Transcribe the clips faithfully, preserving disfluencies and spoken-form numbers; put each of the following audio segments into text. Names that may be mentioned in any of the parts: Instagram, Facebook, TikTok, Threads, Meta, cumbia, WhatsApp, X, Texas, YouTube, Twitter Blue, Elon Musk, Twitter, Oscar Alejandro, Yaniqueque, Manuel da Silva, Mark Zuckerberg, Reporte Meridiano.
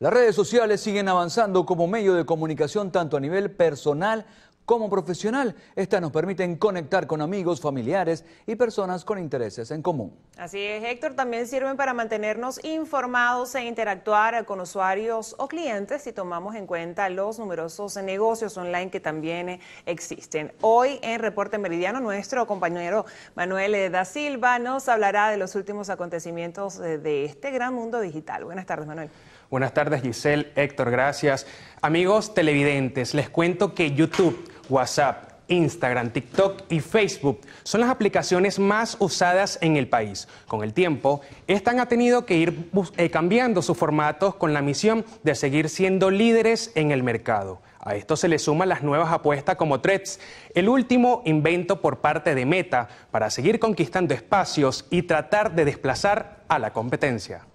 Las redes sociales siguen avanzando como medio de comunicación tanto a nivel personal como profesional. Estas nos permiten conectar con amigos, familiares y personas con intereses en común. Así es, Héctor, también sirven para mantenernos informados e interactuar con usuarios o clientes si tomamos en cuenta los numerosos negocios online que también existen. Hoy en Reporte Meridiano, nuestro compañero Manuel da Silva nos hablará de los últimos acontecimientos de este gran mundo digital. Buenas tardes, Manuel. Buenas tardes, Giselle, Héctor, gracias. Amigos televidentes, les cuento que YouTube, WhatsApp, Instagram, TikTok y Facebook son las aplicaciones más usadas en el país. Con el tiempo, esta ha tenido que ir eh, cambiando sus formatos con la misión de seguir siendo líderes en el mercado. A esto se le suman las nuevas apuestas como Threads, el último invento por parte de Meta para seguir conquistando espacios y tratar de desplazar a la competencia.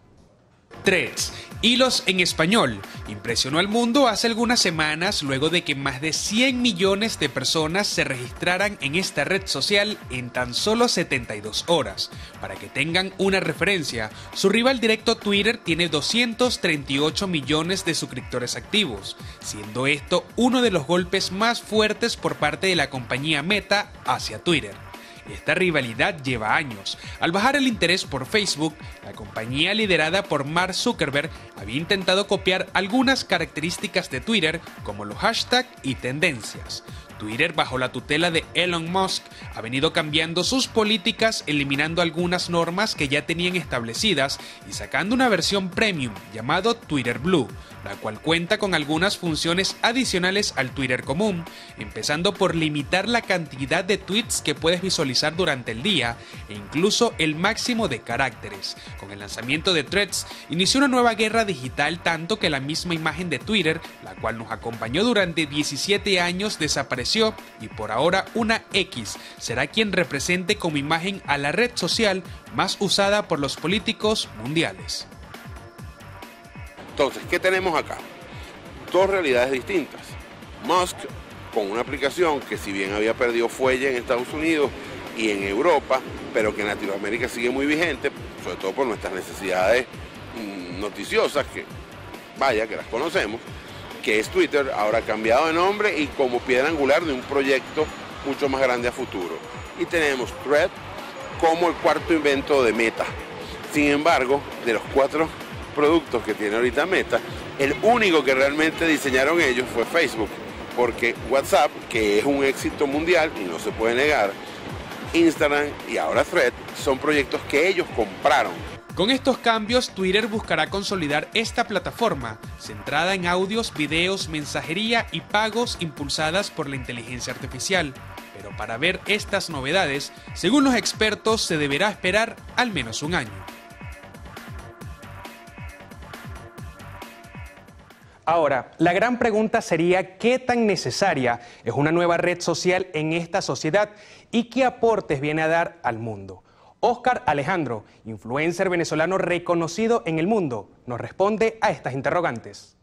Threads, hilos en español, impresionó al mundo hace algunas semanas luego de que más de cien millones de personas se registraran en esta red social en tan solo setenta y dos horas. Para que tengan una referencia, su rival directo Twitter tiene doscientos treinta y ocho millones de suscriptores activos, siendo esto uno de los golpes más fuertes por parte de la compañía Meta hacia Twitter. Esta rivalidad lleva años. Al bajar el interés por Facebook, la compañía liderada por Mark Zuckerberg había intentado copiar algunas características de Twitter, como los hashtags y tendencias. Twitter, bajo la tutela de Elon Musk, ha venido cambiando sus políticas, eliminando algunas normas que ya tenían establecidas y sacando una versión premium llamado Twitter Blue, la cual cuenta con algunas funciones adicionales al Twitter común, empezando por limitar la cantidad de tweets que puedes visualizar durante el día e incluso el máximo de caracteres. Con el lanzamiento de Threads, inició una nueva guerra digital, tanto que la misma imagen de Twitter, la cual nos acompañó durante diecisiete años, desapareció. Y por ahora una X será quien represente como imagen a la red social más usada por los políticos mundiales. Entonces, ¿qué tenemos acá? Dos realidades distintas. Musk, con una aplicación que si bien había perdido fuelle en Estados Unidos y en Europa, pero que en Latinoamérica sigue muy vigente, sobre todo por nuestras necesidades noticiosas, que vaya que las conocemos, que es Twitter, ahora cambiado de nombre y como piedra angular de un proyecto mucho más grande a futuro. Y tenemos Threads como el cuarto invento de Meta. Sin embargo, de los cuatro productos que tiene ahorita Meta, el único que realmente diseñaron ellos fue Facebook, porque WhatsApp, que es un éxito mundial y no se puede negar, Instagram y ahora Threads son proyectos que ellos compraron. Con estos cambios, Twitter buscará consolidar esta plataforma, centrada en audios, videos, mensajería y pagos impulsadas por la inteligencia artificial. Pero para ver estas novedades, según los expertos, se deberá esperar al menos un año. Ahora, la gran pregunta sería qué tan necesaria es una nueva red social en esta sociedad y qué aportes viene a dar al mundo. Oscar Alejandro, influencer venezolano reconocido en el mundo, nos responde a estas interrogantes.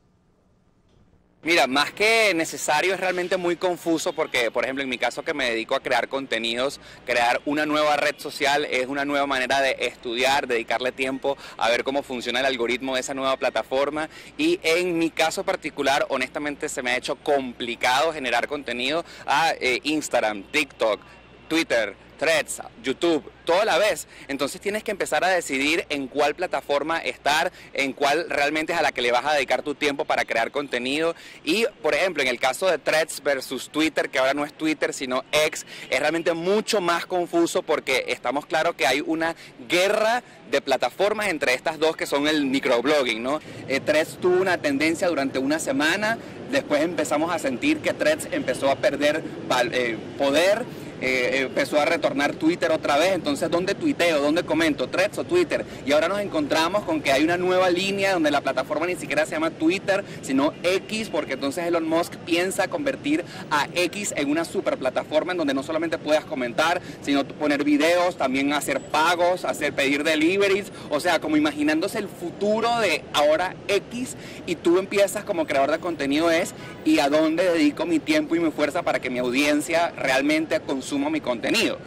Mira, más que necesario es realmente muy confuso porque, por ejemplo, en mi caso que me dedico a crear contenidos, crear una nueva red social es una nueva manera de estudiar, dedicarle tiempo a ver cómo funciona el algoritmo de esa nueva plataforma, y en mi caso particular, honestamente, se me ha hecho complicado generar contenido a eh, Instagram, TikTok, Twitter, Threads, YouTube, toda la vez. Entonces tienes que empezar a decidir en cuál plataforma estar, en cuál realmente es a la que le vas a dedicar tu tiempo para crear contenido. Y, por ejemplo, en el caso de Threads versus Twitter, que ahora no es Twitter, sino X, es realmente mucho más confuso porque estamos claros que hay una guerra de plataformas entre estas dos que son el microblogging, ¿no? Eh, Threads tuvo una tendencia durante una semana, después empezamos a sentir que Threads empezó a perder eh, poder, Eh, empezó a retornar Twitter otra vez. Entonces, ¿dónde tuiteo? ¿Dónde comento? ¿Threads o Twitter? Y ahora nos encontramos con que hay una nueva línea donde la plataforma ni siquiera se llama Twitter, sino X, porque entonces Elon Musk piensa convertir a X en una super plataforma en donde no solamente puedas comentar, sino poner videos, también hacer pagos, hacer pedir deliveries, o sea, como imaginándose el futuro de ahora X, y tú empiezas como creador de contenido es, ¿y a dónde dedico mi tiempo y mi fuerza para que mi audiencia realmente consuma mi contenido?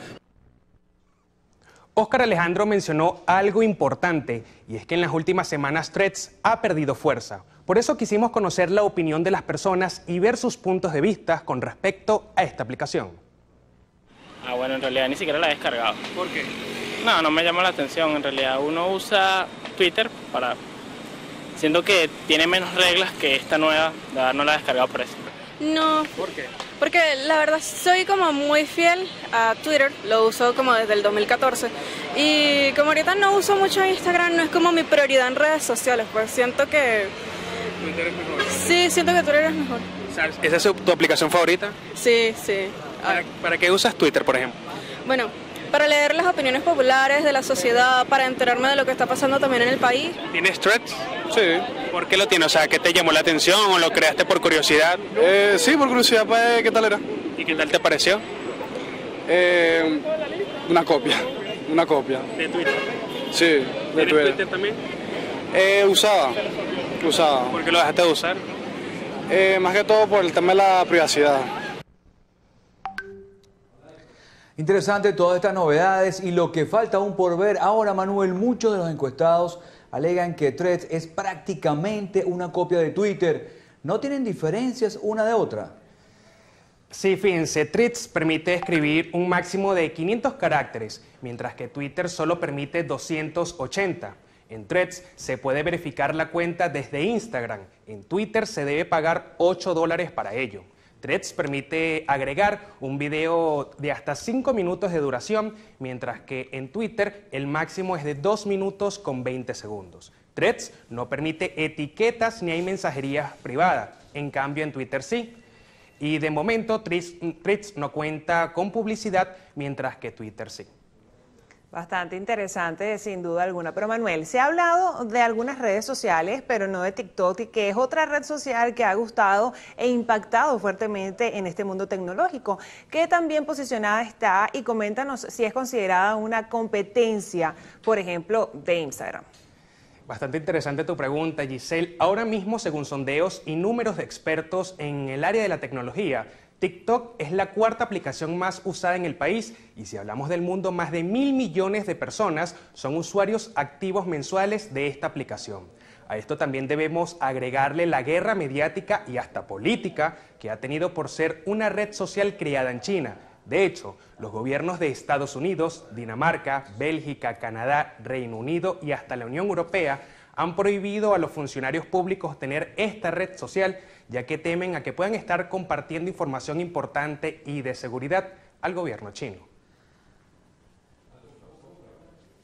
Oscar Alejandro mencionó algo importante, y es que en las últimas semanas Threads ha perdido fuerza. Por eso quisimos conocer la opinión de las personas y ver sus puntos de vista con respecto a esta aplicación. Ah, bueno, en realidad ni siquiera la he descargado. ¿Por qué? No, no me llama la atención. En realidad uno usa Twitter para... Siento que tiene menos reglas que esta nueva, no la he descargado por eso. No. ¿Por qué? Porque la verdad soy como muy fiel a Twitter, lo uso como desde el dos mil catorce. Y como ahorita no uso mucho Instagram, no es como mi prioridad en redes sociales, pues siento que... Twitter es mejor. Sí, siento que Twitter es mejor. ¿Esa es tu aplicación favorita? Sí, sí. ¿Para, para qué usas Twitter, por ejemplo? Bueno, para leer las opiniones populares de la sociedad, para enterarme de lo que está pasando también en el país. ¿Tienes Threads? Sí. ¿Por qué lo tienes? O sea, ¿qué te llamó la atención o lo creaste por curiosidad? Eh, sí, por curiosidad, para ver qué tal era. ¿Y qué tal te pareció? Eh, una copia, una copia. ¿De Twitter? Sí, de Twitter. ¿Tienes Twitter también? Eh, usaba, usaba. ¿Por qué lo dejaste de usar? Eh, más que todo por el tema de la privacidad. Interesante todas estas novedades y lo que falta aún por ver. Ahora, Manuel, muchos de los encuestados alegan que Threads es prácticamente una copia de Twitter. ¿No tienen diferencias una de otra? Sí, fíjense, Threads permite escribir un máximo de quinientos caracteres, mientras que Twitter solo permite doscientos ochenta. En Threads se puede verificar la cuenta desde Instagram. En Twitter se debe pagar ocho dólares para ello. Threads permite agregar un video de hasta cinco minutos de duración, mientras que en Twitter el máximo es de dos minutos con veinte segundos. Threads no permite etiquetas ni hay mensajería privada, en cambio en Twitter sí. Y de momento Threads no cuenta con publicidad, mientras que Twitter sí. Bastante interesante, sin duda alguna. Pero Manuel, se ha hablado de algunas redes sociales, pero no de TikTok, que es otra red social que ha gustado e impactado fuertemente en este mundo tecnológico. ¿Qué tan bien posicionada está? Y coméntanos si es considerada una competencia, por ejemplo, de Instagram. Bastante interesante tu pregunta, Giselle. Ahora mismo, según sondeos y números de expertos en el área de la tecnología, TikTok es la cuarta aplicación más usada en el país y si hablamos del mundo, más de mil millones de personas son usuarios activos mensuales de esta aplicación. A esto también debemos agregarle la guerra mediática y hasta política que ha tenido por ser una red social creada en China. De hecho, los gobiernos de Estados Unidos, Dinamarca, Bélgica, Canadá, Reino Unido y hasta la Unión Europea han prohibido a los funcionarios públicos tener esta red social, ya que temen a que puedan estar compartiendo información importante y de seguridad al gobierno chino.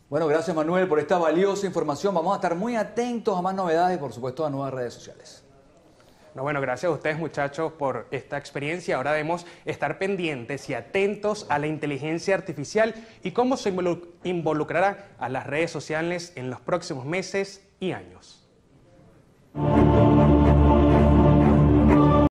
Bueno, gracias Manuel por esta valiosa información. Vamos a estar muy atentos a más novedades y por supuesto a nuevas redes sociales. No, bueno, gracias a ustedes muchachos por esta experiencia. Ahora debemos estar pendientes y atentos a la inteligencia artificial y cómo se involucrará a las redes sociales en los próximos meses y años.